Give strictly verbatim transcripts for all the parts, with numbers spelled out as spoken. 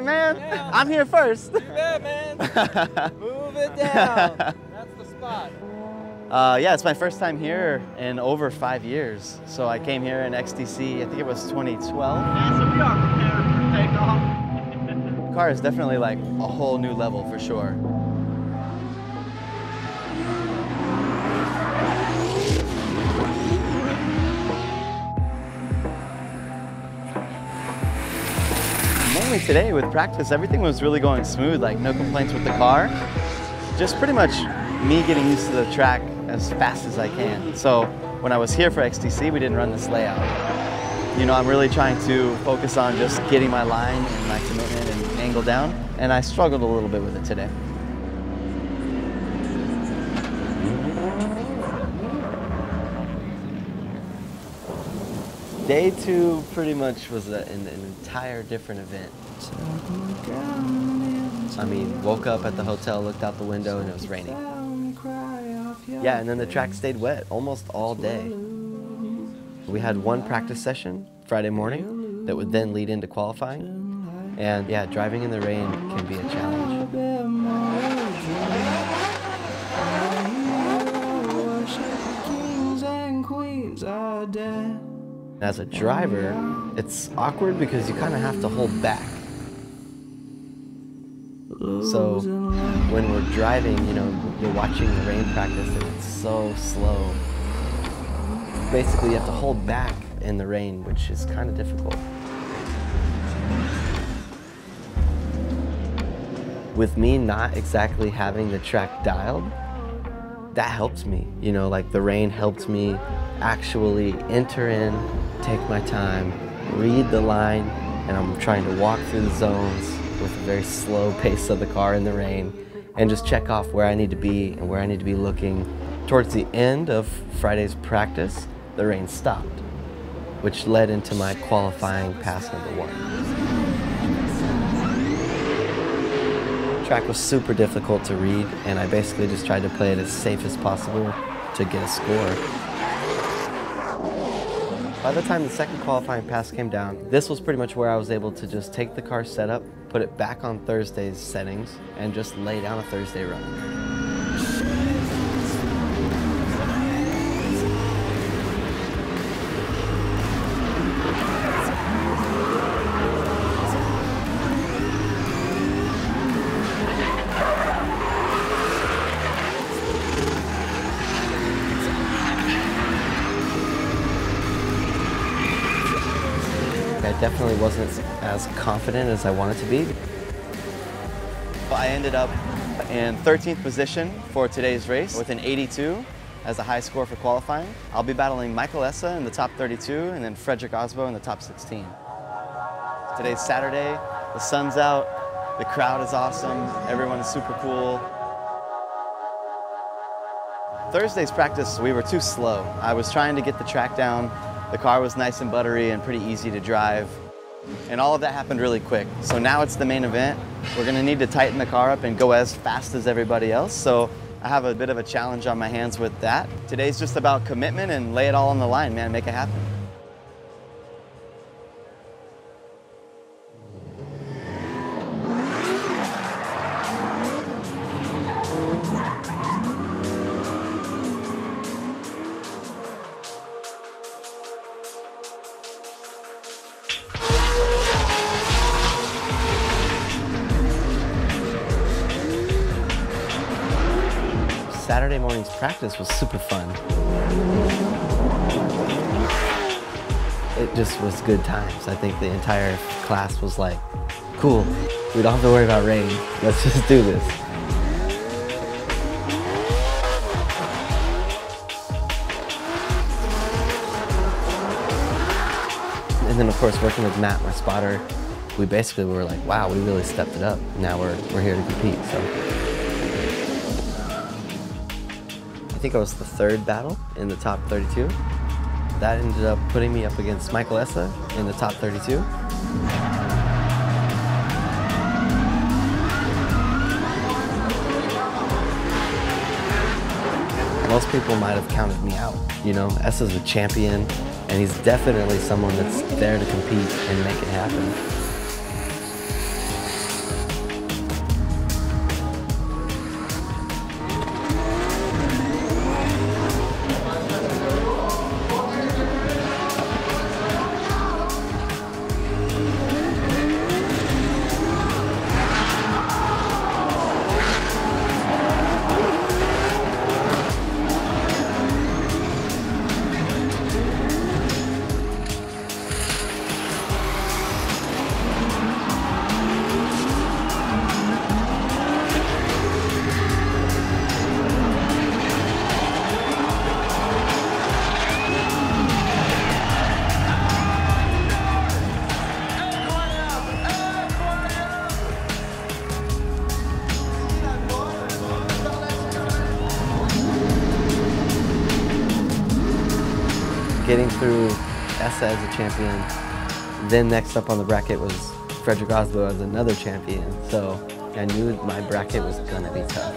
thing, man. Yeah. I'm here first. Do that, man. Move it down. That's the spot. Uh, yeah, it's my first time here in over five years. So I came here in X T C, I think it was twenty twelve. Yeah, so we are prepared for takeoff. The car is definitely like a whole new level for sure. Mainly today with practice, everything was really going smooth, like no complaints with the car. Just pretty much me getting used to the track as fast as I can. So when I was here for X T C, we didn't run this layout. You know, I'm really trying to focus on just getting my line and my commitment and angle down, and I struggled a little bit with it today. Day two pretty much was a, an, an entire different event. I mean, woke up at the hotel, looked out the window, and it was raining. Yeah, and then the track stayed wet almost all day. We had one practice session Friday morning that would then lead into qualifying. And yeah, driving in the rain can be a challenge. As a driver, it's awkward because you kind of have to hold back. So when we're driving, you know, you're watching the rain practice and it's so slow. Basically, you have to hold back in the rain, which is kind of difficult. With me not exactly having the track dialed, that helps me. You know, like the rain helped me actually enter in, take my time, read the line, and I'm trying to walk through the zones with a very slow pace of the car in the rain and just check off where I need to be and where I need to be looking. Towards the end of Friday's practice, the rain stopped, which led into my qualifying pass number one. The track was super difficult to read, and I basically just tried to play it as safe as possible to get a score. By the time the second qualifying pass came down, this was pretty much where I was able to just take the car setup, put it back on Thursday's settings, and just lay down a Thursday run. I definitely wasn't as confident as I wanted to be. I ended up in thirteenth position for today's race with an eighty-two as a high score for qualifying. I'll be battling Michael Essa in the top thirty-two and then Fredric Aasbo in the top sixteen. Today's Saturday, the sun's out, the crowd is awesome, everyone is super cool. Thursday's practice, we were too slow. I was trying to get the track down. The car was nice and buttery and pretty easy to drive. And all of that happened really quick. So now it's the main event. We're gonna need to tighten the car up and go as fast as everybody else. So I have a bit of a challenge on my hands with that. Today's just about commitment and lay it all on the line, man, make it happen. Saturday morning's practice was super fun. It just was good times. I think the entire class was like, cool, we don't have to worry about rain. Let's just do this. And then of course, working with Matt, my spotter, we basically were like, wow, we really stepped it up. Now we're, we're here to compete, so. I think I was the third battle in the top thirty-two. That ended up putting me up against Michael Essa in the top thirty-two. Most people might have counted me out. You know, Essa's a champion, and he's definitely someone that's there to compete and make it happen. getting through Essa as a champion. Then next up on the bracket was Fredric Aasbo as another champion. So I knew my bracket was gonna be tough.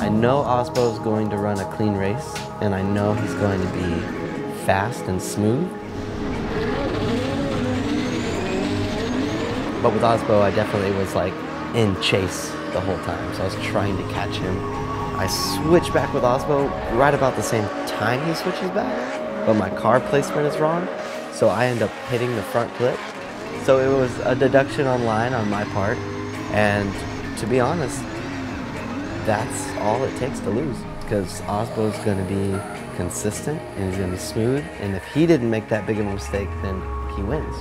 I know Aasbo is going to run a clean race, and I know he's going to be fast and smooth. But with Aasbo, I definitely was like in chase the whole time, so I was trying to catch him. I switch back with Aasbo right about the same time he switches back, but my car placement is wrong, so I end up hitting the front clip. So it was a deduction online on my part, and to be honest, that's all it takes to lose, because Aasbo's gonna be consistent and he's gonna be smooth, and if he didn't make that big of a mistake, then he wins.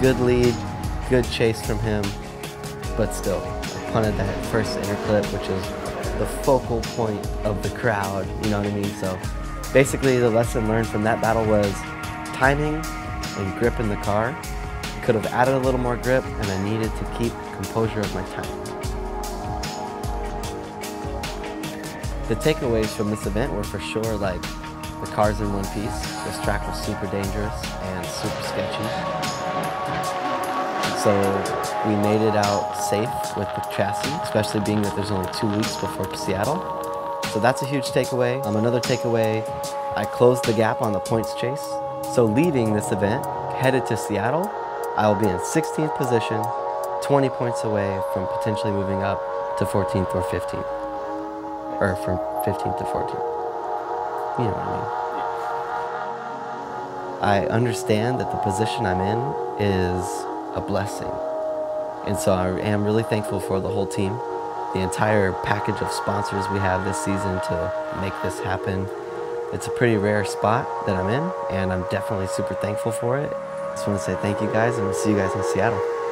Good lead, good chase from him, but still, I punted that first inner clip, which is the focal point of the crowd, you know what I mean? So basically the lesson learned from that battle was timing and grip in the car. Could have added a little more grip, and I needed to keep composure of my timing. The takeaways from this event were for sure like the car's in one piece. This track was super dangerous and super sketchy. So we made it out safe with the chassis, especially being that there's only two weeks before Seattle. So that's a huge takeaway. Um, another takeaway, I closed the gap on the points chase. So leaving this event, headed to Seattle, I will be in sixteenth position, twenty points away from potentially moving up to fourteenth or fifteenth, or from fifteenth to fourteenth. You know what I mean? I understand that the position I'm in is a blessing. And so I am really thankful for the whole team, the entire package of sponsors we have this season to make this happen. It's a pretty rare spot that I'm in, and I'm definitely super thankful for it. Just want to say thank you guys, and we'll see you guys in Seattle.